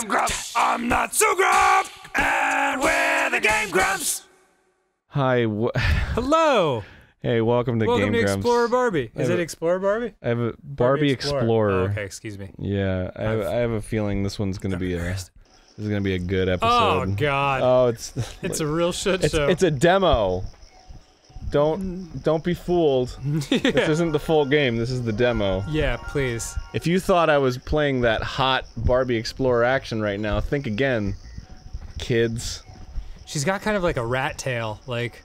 I'm Grumps. I'm not so Grump. And we're the Game Grumps. Hi. Hello. Hey, welcome to Game Grumps. Welcome to Explorer Barbie. Is it Explorer Barbie? I have a Barbie Explorer. Oh, okay, excuse me. Yeah, I have a feeling this one's gonna be this is gonna be a good episode. Oh God. Oh, it's a real shit show. It's a demo. Don't be fooled. Yeah. This isn't the full game, this is the demo. Yeah, please. If you thought I was playing that hot Barbie Explorer action right now, think again, kids. She's got kind of like a rat tail, like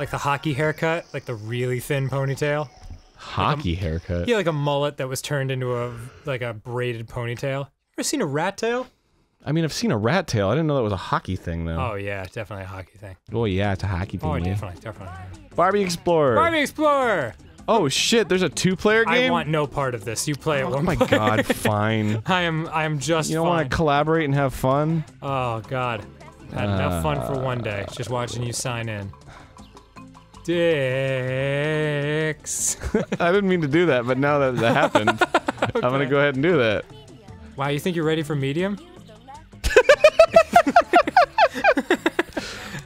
the hockey haircut, like the really thin ponytail. Hockey haircut? Yeah, like a mullet that was turned into a braided ponytail. Ever seen a rat tail? I mean, I've seen a rat tail. I didn't know that was a hockey thing, though. Oh, yeah, definitely a hockey thing. Oh, yeah, it's a hockey thing. Oh, definitely, definitely. Barbie Explorer! Barbie Explorer! Oh, shit, there's a two-player game? I want no part of this. You play it one player. Oh, my God, fine. I am just fine. You don't want to collaborate and have fun? Oh, God. Had enough fun for one day, just watching you sign in. Dicks. I didn't mean to do that, but now that happened, okay. I'm gonna go ahead and do that. Wow, you think you're ready for medium?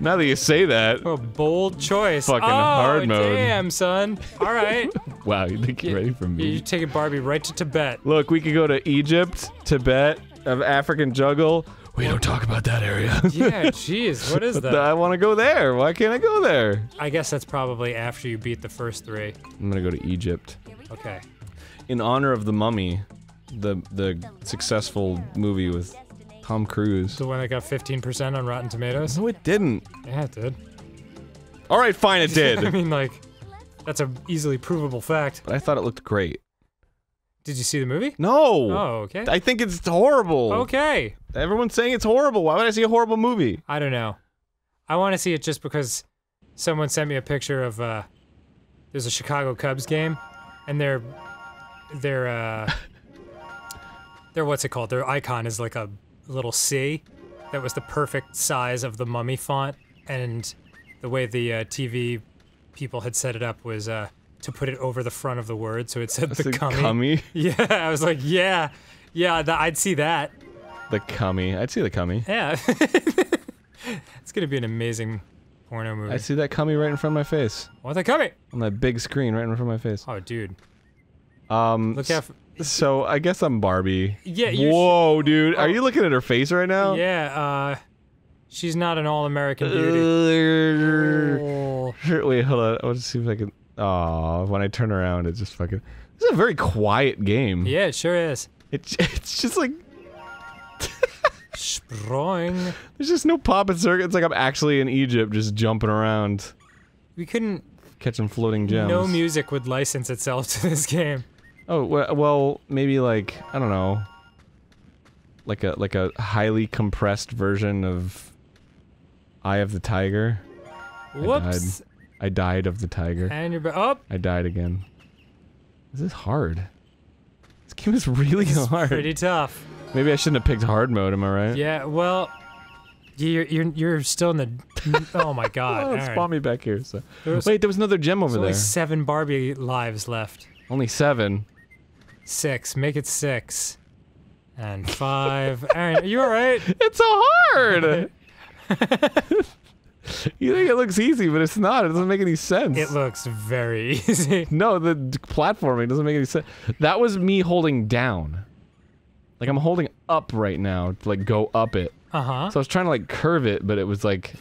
Now that you say that. A bold choice. Fucking hard mode. Damn, son. All right. Wow, you think you're ready for medium? You're taking Barbie right to Tibet. Look, we could go to Egypt, Tibet, of African jungle. We don't talk about that area. Yeah, jeez, what is that? I want to go there. Why can't I go there? I guess that's probably after you beat the first three. I'm gonna go to Egypt. Okay. In honor of The Mummy, the successful movie with Tom Cruise. The one that got 15% on Rotten Tomatoes? No, it didn't. Yeah, it did. All right, fine, it did. I mean, like, that's an easily provable fact. But I thought it looked great. Did you see the movie? No! Oh, okay. I think it's horrible. Okay. Everyone's saying it's horrible. Why would I see a horrible movie? I don't know. I want to see it just because someone sent me a picture of, there's a Chicago Cubs game, and their what's it called? Their icon is like a little C that was the perfect size of the Mummy font, and the way the TV people had set it up was, to put it over the front of the word, so it said the cummy. Yeah, I was like, yeah, I'd see that. The cummy. I'd see the cummy. Yeah. It's gonna be an amazing porno movie. I see that cummy right in front of my face. What's that cummy? On that big screen right in front of my face. Oh, dude. Look how... So, I guess I'm Barbie. Yeah, you... Whoa, dude. Are you looking at her face right now? Yeah, she's not an all-American beauty. Wait, hold on. I'll just see if I can... Oh, when I turn around, it's just fucking... This is a very quiet game. Yeah, it sure is. It's just like... Sprung. There's just no pop and circuit. It's like I'm actually in Egypt, just jumping around. We couldn't... Catch some floating gems. No music would license itself to this game. Oh, well, maybe like, I don't know... Like a highly compressed version of... Eye of the Tiger. Whoops! I died of the tiger. And you're up. I died again. This is hard. This game is really hard. Pretty tough. Maybe I shouldn't have picked hard mode. Am I right? Yeah. Well, you're still in the. Oh my God! Well, right. Spawn me back here. So wait, there was another gem over there. Only 7 Barbie lives left. Only 7. 6. Make it 6. And 5. Aaron, are you all right? It's so hard. You think it looks easy, but it's not. It doesn't make any sense. It looks very easy. No, the platforming doesn't make any sense. That was me holding down. Like, I'm holding up right now to, like, go up it. Uh-huh. So I was trying to, like, curve it, but it was like...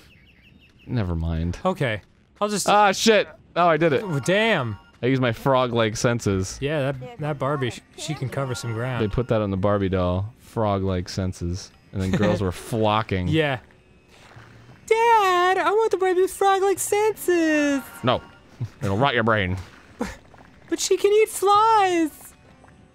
Never mind. Okay. I'll just... Ah, shit! Oh, I did it. Oh, damn. I used my frog-like senses. Yeah, that Barbie, she can cover some ground. They put that on the Barbie doll. Frog-like senses. And then girls were flocking. Yeah. Dad, I want the Barbie with frog-like senses! No. It'll rot your brain. But she can eat flies!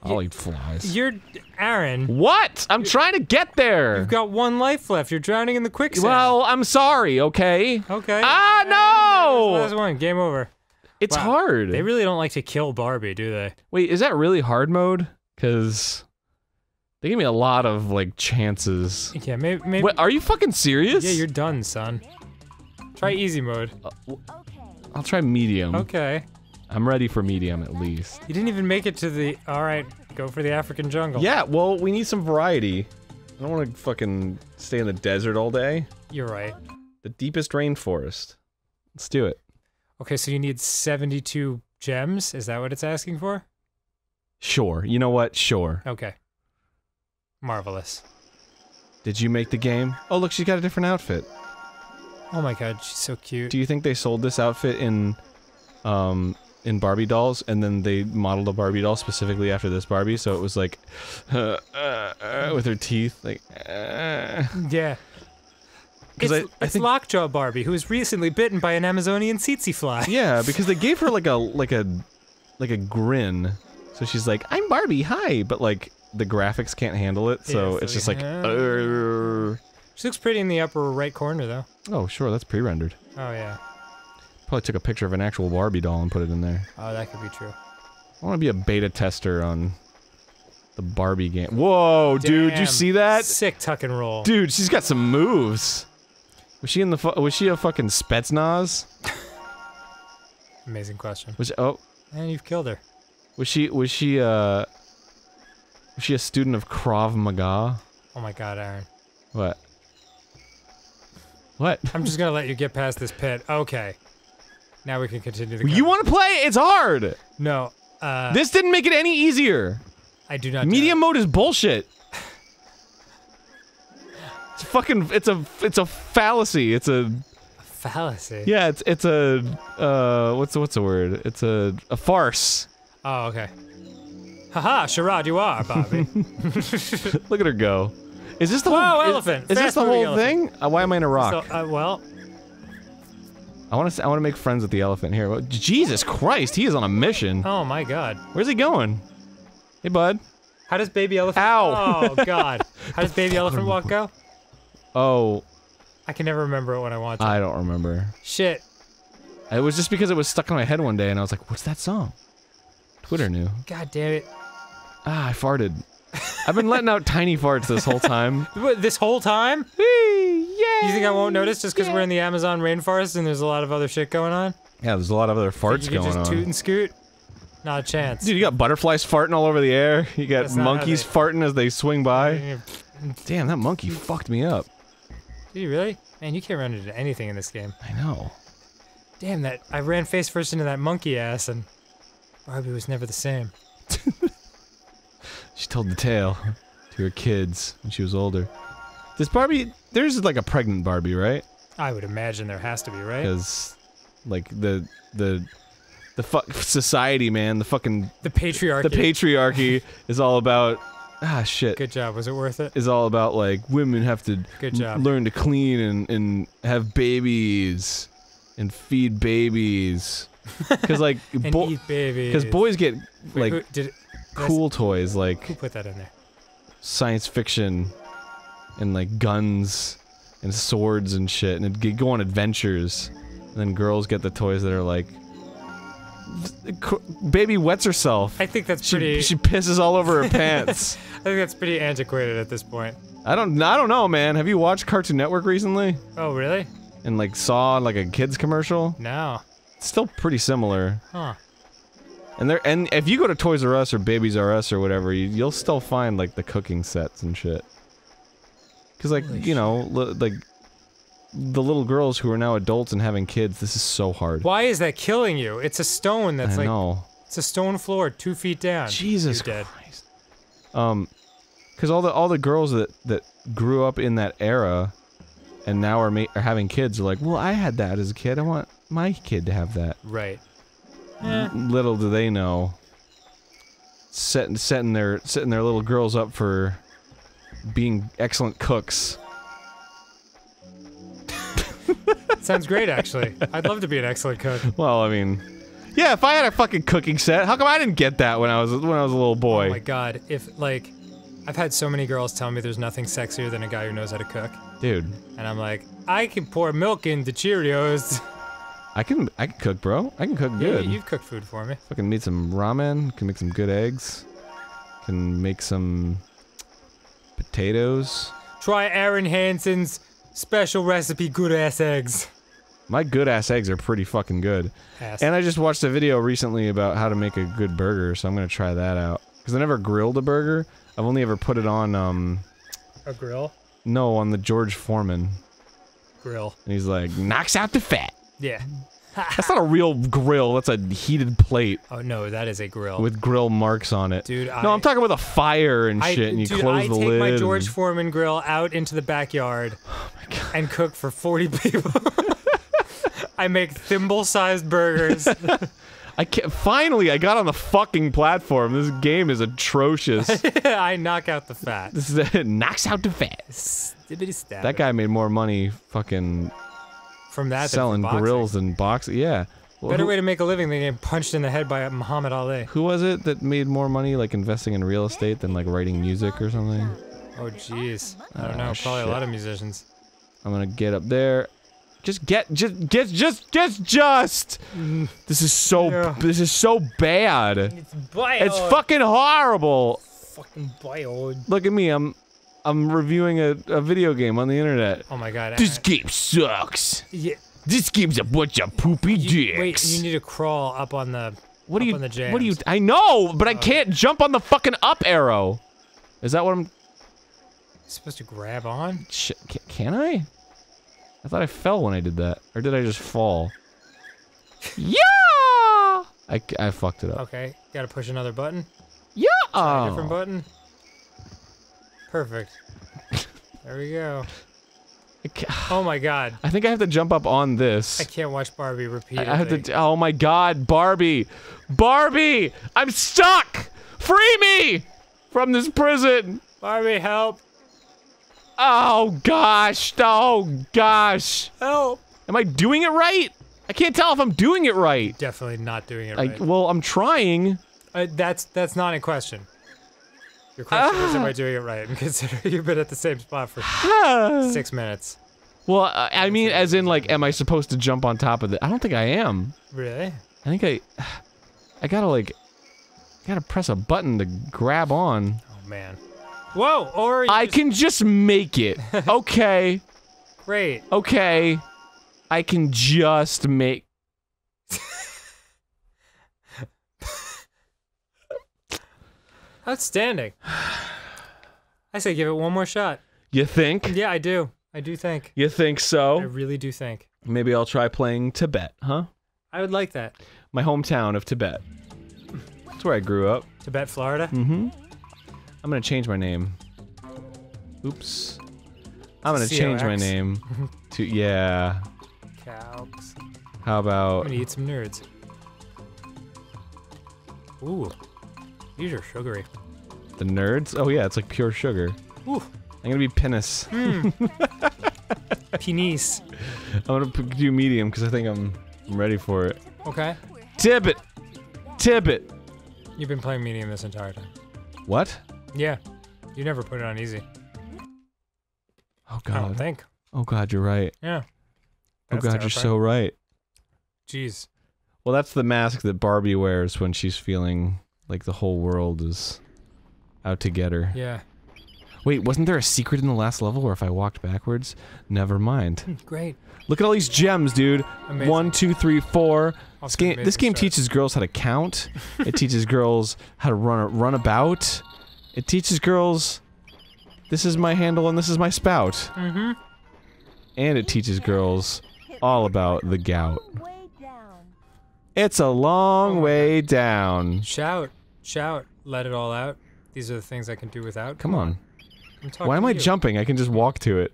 I'll eat flies. You're... Aaron. What?! I'm trying to get there! You've got 1 life left, you're drowning in the quicksand. Well, I'm sorry, okay? Okay. Ah, no! That was the last one, game over. It's hard. They really don't like to kill Barbie, do they? Wait, is that really hard mode? Cause... They gave me a lot of, like, chances. Yeah, maybe- Wait, are you fucking serious? Yeah, you're done, son. Try easy mode. I'll try medium. Okay. I'm ready for medium, at least. You didn't even make it to the- Alright, go for the African jungle. Yeah, well, we need some variety. I don't want to fucking stay in the desert all day. You're right. The deepest rainforest. Let's do it. Okay, so you need 72 gems? Is that what it's asking for? Sure. You know what? Sure. Okay. Marvelous. Did you make the game? Oh, look, she's got a different outfit. Oh my god, she's so cute. Do you think they sold this outfit in Barbie dolls, and then they modeled a Barbie doll specifically after this Barbie, so it was like, with her teeth, like, Yeah. It's Lockjaw Barbie, who was recently bitten by an Amazonian tsetse fly. Yeah, because they gave her like a grin, so she's like, I'm Barbie, hi, but like, the graphics can't handle it, so it's just like, She looks pretty in the upper right corner, though. Oh, sure, that's pre-rendered. Oh, yeah. Probably took a picture of an actual Barbie doll and put it in there. Oh, that could be true. I want to be a beta tester on the Barbie game. Whoa, damn, dude, you see that? Sick tuck and roll. Dude, she's got some moves. Was she a fucking Spetsnaz? Amazing question. Was she, oh, and you've killed her. Was she a student of Krav Maga? Oh my god, Aaron. What? What? I'm just gonna let you get past this pit. Okay. Now we can continue the game. You wanna play? It's hard! No, this didn't make it any easier! I do not. Medium mode is bullshit! It's fucking- it's a fallacy, it's a... A fallacy? Yeah, it's a, what's the word? It's a farce. Oh, okay. Haha, charade you are, Bobby. Look at her go. Is this the whole thing? Why am I in a rock? So, well... I want to make friends with the elephant here. Jesus Christ, he is on a mission. Oh my god. Where's he going? Hey, bud. How does baby elephant- Ow! Oh god. How does baby elephant walk go? Oh. I can never remember it when I want to. I don't remember. Shit. It was just because it was stuck in my head one day and I was like, what's that song? Twitter knew. God damn it. Ah, I farted. I've been letting out tiny farts this whole time. This whole time? You think I won't notice just because we're in the Amazon rainforest and there's a lot of other shit going on? Yeah, there's a lot of other farts going on. You can just toot and scoot? Not a chance. Dude, you got butterflies farting all over the air. You got monkeys farting as they swing by. Damn, that monkey fucked me up. Did you really? Man, you can't run into anything in this game. I know. Damn, that I ran face first into that monkey ass and Barbie was never the same. She told the tale to her kids when she was older. This Barbie, there's like a pregnant Barbie, right? I would imagine there has to be, right? Because, like the fuck society, man, the fucking the patriarchy is all about shit. Good job. Was it worth it? Is all about like women have to learn to clean and have babies and feed babies because like eat babies. Because boys get like cool toys like who put that in there? Science fiction. And like guns and swords and shit, and it'd go on adventures. And then girls get the toys that are like, baby wets herself. I think that's pretty. She pisses all over her pants. I think that's pretty antiquated at this point. I don't know, man. Have you watched Cartoon Network recently? Oh, really? And like saw like a kids commercial? No. It's still pretty similar. Huh. And if you go to Toys R Us or Babies R Us or whatever, you'll still find like the cooking sets and shit. Cause like, you know, like, the little girls who are now adults and having kids, this is so hard. Why is that killing you? It's a stone that's like- I know. It's a stone floor, 2 feet down. Jesus Christ. Cause all the girls that grew up in that era, and now are having kids, are like, well, I had that as a kid, I want my kid to have that. Right. Little do they know. Setting their little girls up for being excellent cooks. Sounds great, actually. I'd love to be an excellent cook. Well, I mean, yeah. If I had a fucking cooking set, how come I didn't get that when I was a little boy? Oh my god! If like, I've had so many girls tell me there's nothing sexier than a guy who knows how to cook. Dude. And I'm like, I can pour milk into Cheerios. I can cook, bro. I can cook good. Yeah, you've cooked food for me. I can make some ramen. Can make some good eggs. Can make some. Potatoes. Try Aaron Hansen's special recipe good-ass eggs. My good-ass eggs are pretty fucking good. Ass. And I just watched a video recently about how to make a good burger, so I'm gonna try that out. Because I never grilled a burger. I've only ever put it on, A grill? No, on the George Foreman grill. And he's like, knocks out the fat. Yeah. That's not a real grill. That's a heated plate. Oh, no, that is a grill. With grill marks on it. Dude, no, I'm talking with a fire and shit, and you close the lid. I take my George Foreman grill out into the backyard and cook for 40 people. I make thimble-sized burgers. I can't, finally, I got on the fucking platform. This game is atrocious. I knock out the fat. This is it. Knocks out the fat. That guy made more money fucking... From that, selling grills and boxes, yeah. Well, better way to make a living than getting punched in the head by Muhammad Ali. Who was it that made more money, like investing in real estate, than like writing music or something? Oh jeez, I don't know. Probably shit. A lot of musicians. I'm gonna get up there. Just. This is so. Yeah. This is so bad. It's bad. It's fucking horrible. It's fucking bad. Look at me. I'm reviewing a video game on the internet. Oh my god. This game sucks. Yeah. This game's a bunch of poopy dicks. Wait, you need to crawl up on the jams. What do you I know, but I can't jump on the fucking up arrow. Is that what I'm supposed to grab on? Shit, can I? I thought I fell when I did that. Or did I just fall? Yeah! I fucked it up. Okay, gotta push another button. Yeah! Try a different button. Perfect. There we go. Oh my god. I think I have to jump up on this. I can't watch Barbie repeatedly. I have to, oh my god, Barbie! Barbie! I'm stuck! Free me! From this prison! Barbie, help! Oh gosh! Oh gosh! Help! Am I doing it right? I can't tell if I'm doing it right. Definitely not doing it right. Well, I'm trying. That's not in question. Your question is, am I doing it right? And consider you've been at the same spot for 6 minutes. Well, I mean, as in, like, am I supposed to jump on top of it? I don't think I am. Really? I think I gotta, like, gotta press a button to grab on. Oh, man. Whoa! Or I can just make it. Okay. Great. Okay. I can just make... Outstanding. I say give it one more shot. You think? Yeah, I do. I do think. You think so? I really do think. Maybe I'll try playing Tibet, huh? I would like that. My hometown of Tibet. That's where I grew up. Tibet, Florida? Mm-hmm. I'm gonna change my name. Oops. I'm gonna change my name to, yeah. Calcs. How about... I'm gonna eat some nerds. Ooh. These are sugary. The nerds? Oh yeah, it's like pure sugar. Ooh. I'm gonna be penis. Mm. Penis. I'm gonna do medium because I think I'm ready for it. Okay. Tibet! Tibet! You've been playing medium this entire time. What? Yeah. You never put it on easy. Oh god. I don't think. Oh god, you're right. Yeah. Oh god, terrifying. You're so right. Jeez. Well, that's the mask that Barbie wears when she's feeling... like the whole world is out to get her. Yeah. Wait, wasn't there a secret in the last level where if I walked backwards? Never mind. Great. Look at all these gems, dude. Amazing. 1, 2, 3, 4. This game teaches girls how to count. It teaches girls how to run about. It teaches girls, this is my handle and this is my spout. Mm-hmm. And it teaches girls all about the gout. It's a long way down. Shout. Shout. Let it all out. These are the things I can do without. Come on. Why am I jumping? I can just walk to it.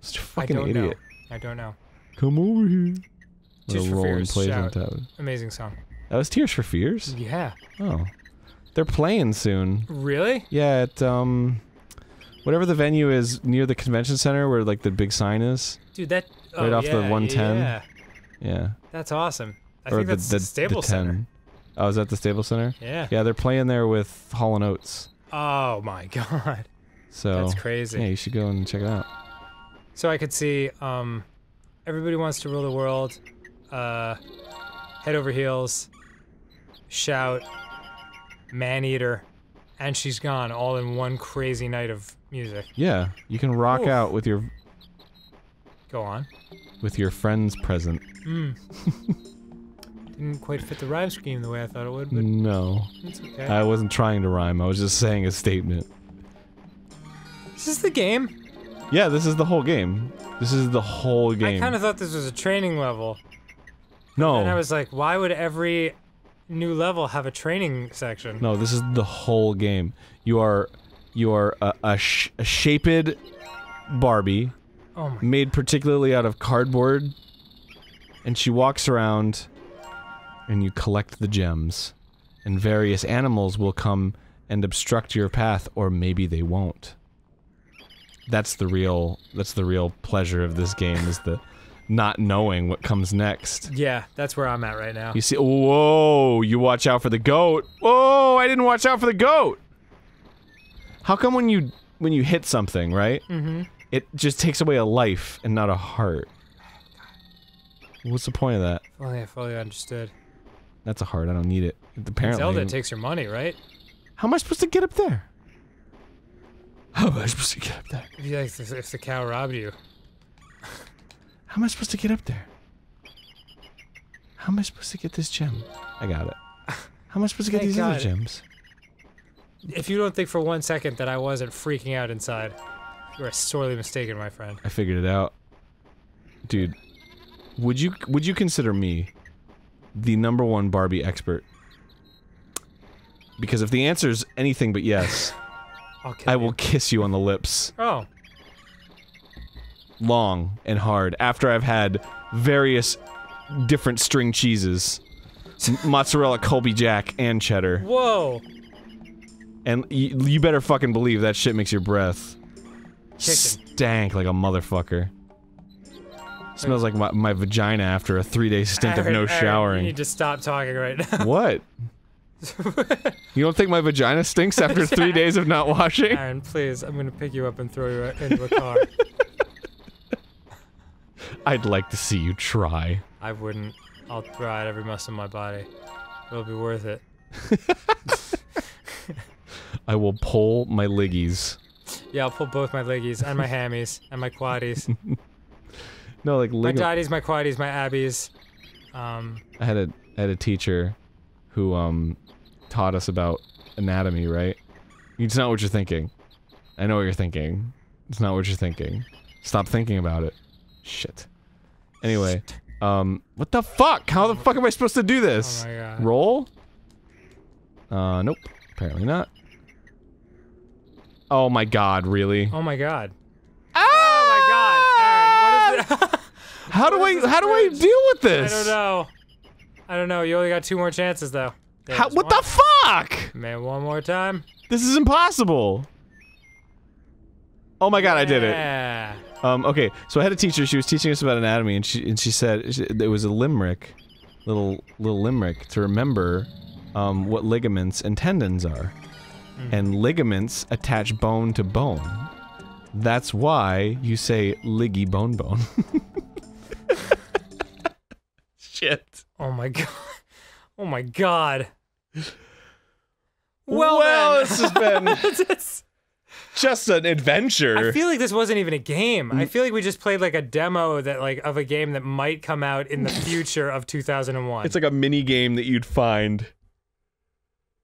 Just a fucking idiot. I don't know. Come over here. Tears for Fears. Shout. Amazing song. That was Tears for Fears? Yeah. Oh. They're playing soon. Really? Yeah, at, whatever the venue is near the convention center where, like, the big sign is. Dude, that... Oh, right off the 110. Yeah. Yeah. That's awesome. I think that's the Staples Center. Oh, is that the Staples Center? Yeah. Yeah, they're playing there with Hall and Oates. Oh my god. So that's crazy. Yeah, you should go and check it out. So I could see, Everybody Wants to Rule the World, Head Over Heels, Shout, Maneater, and She's Gone, all in one crazy night of music. Yeah, you can rock out with your... Go on. With your friends present. Mm. Didn't quite fit the rhyme scheme the way I thought it would, but... No. It's okay. I wasn't trying to rhyme, I was just saying a statement. Is this the game? Yeah, this is the whole game. This is the whole game. I kind of thought this was a training level. No. And I was like, why would every new level have a training section? No, this is the whole game. You are a shaped Barbie, made particularly out of cardboard, and she walks around, and you collect the gems, and various animals will come and obstruct your path, or maybe they won't. That's the real pleasure of this game, is the not knowing what comes next. Yeah, that's where I'm at right now. You see, whoa, you watch out for the goat. Whoa, I didn't watch out for the goat. How come when you hit something, right? Mm-hmm. It just takes away a life and not a heart. What's the point of that? If only I fully understood. That's a heart, I don't need it. Apparently. Zelda takes your money, right? How am I supposed to get up there? How am I supposed to get up there? If the cow robbed you. How am I supposed to get up there? How am I supposed to get this gem? I got it. How am I supposed to get these other gems? If you don't think for one second that I wasn't freaking out inside, you are sorely mistaken, my friend. I figured it out. Dude, would you consider me the #1 Barbie expert? Because if the answer is anything but yes, I will kiss you on the lips. Oh. Long and hard, after I've had various different string cheeses. Mozzarella, Colby Jack, and cheddar. Whoa! And you better fucking believe that shit makes your breath stank like a motherfucker. Smells like my vagina after a 3-day stint of no showering. You need to stop talking right now. What? You don't think my vagina stinks after 3 days of not washing? Aaron, please, I'm gonna pick you up and throw you into a car. I'd like to see you try. I wouldn't. I'll try out every muscle in my body. It'll be worth it. I will pull my liggies. Yeah, I'll pull both my liggies and my hammies and my quaddies. No, like my daddies, my quaddies, my abbies. I had a teacher who taught us about anatomy, right? It's not what you're thinking. I know what you're thinking. It's not what you're thinking. Stop thinking about it. Shit. Anyway, what the fuck? How the fuck am I supposed to do this? Oh my God. Roll? Nope. Apparently not. Oh my God, really? Oh my God. Ah! Oh my God, Aaron, what is it? how do I deal with this? I don't know. I don't know. You only got 2 more chances though. What the fuck? Man, one more time. This is impossible. Oh my God, I did it. Okay, so I had a teacher. She was teaching us about anatomy, and she said it was a limerick, little limerick to remember what ligaments and tendons are. And ligaments attach bone to bone. That's why you say liggy bone bone. Shit. Oh my God. Oh my God. Well this has been just an adventure. I feel like this wasn't even a game. I feel like we just played like a demo of a game that might come out in the future of 2001. It's like a mini game that you'd find.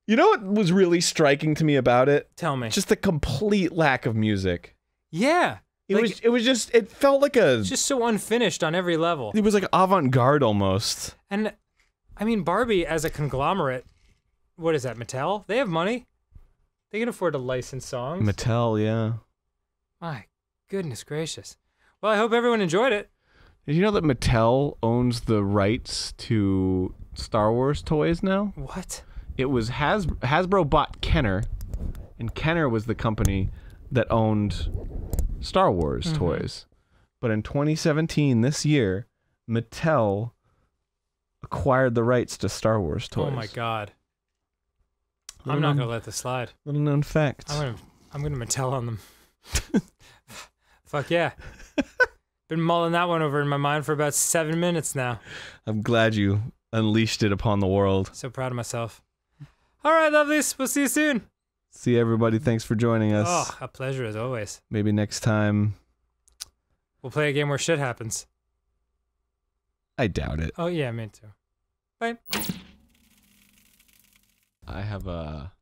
You know what was really striking to me about it? Tell me. Just the complete lack of music. Yeah. It felt like a... It's just so unfinished on every level. It was like avant-garde almost. And, I mean, Barbie as a conglomerate, what is that, Mattel? They have money. They can afford to license songs. Mattel, yeah. My goodness gracious. Well, I hope everyone enjoyed it. Did you know that Mattel owns the rights to Star Wars toys now? What? It was Hasbro bought Kenner, and Kenner was the company that owned Star Wars toys. But in 2017, this year, Mattel acquired the rights to Star Wars toys. Oh my God. I'm not gonna let this slide. Little known fact. I'm gonna Mattel on them. Fuck yeah. Been mulling that one over in my mind for about 7 minutes now. I'm glad you unleashed it upon the world. So proud of myself. Alright, lovelies, we'll see you soon. See everybody, thanks for joining us. Oh, a pleasure as always. Maybe next time... we'll play a game where shit happens. I doubt it. Oh yeah, me too. Bye. I got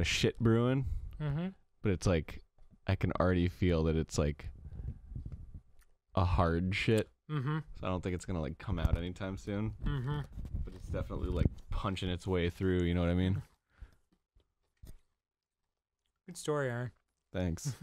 a shit brewing. but it's like I can already feel that it's like a hard shit. Mm-hmm. So I don't think it's gonna like come out anytime soon. Mm-hmm. But it's definitely like punching its way through. You know what I mean? Good story, Aaron. Thanks.